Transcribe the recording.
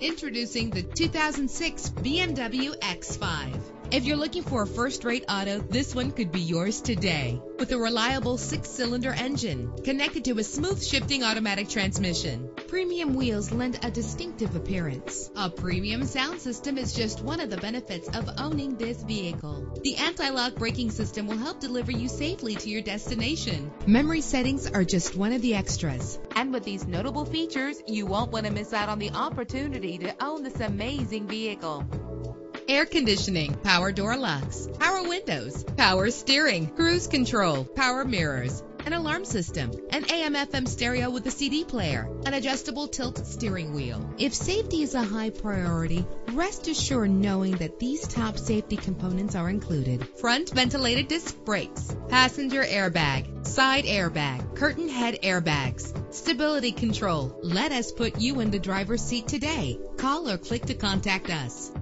Introducing the 2006 BMW X5. If you're looking for a first-rate auto, this one could be yours today. With a reliable 6-cylinder engine connected to a smooth shifting automatic transmission, premium wheels lend a distinctive appearance. A premium sound system is just one of the benefits of owning this vehicle. The anti-lock braking system will help deliver you safely to your destination. Memory settings are just one of the extras. And with these notable features, you won't want to miss out on the opportunity to own this amazing vehicle. Air conditioning, power door locks, power windows, power steering, cruise control, power mirrors, an alarm system, an AM/FM stereo with a CD player, an adjustable tilt steering wheel. If safety is a high priority, rest assured knowing that these top safety components are included. Front ventilated disc brakes, passenger airbag, side airbag, curtain head airbags, stability control. Let us put you in the driver's seat today. Call or click to contact us.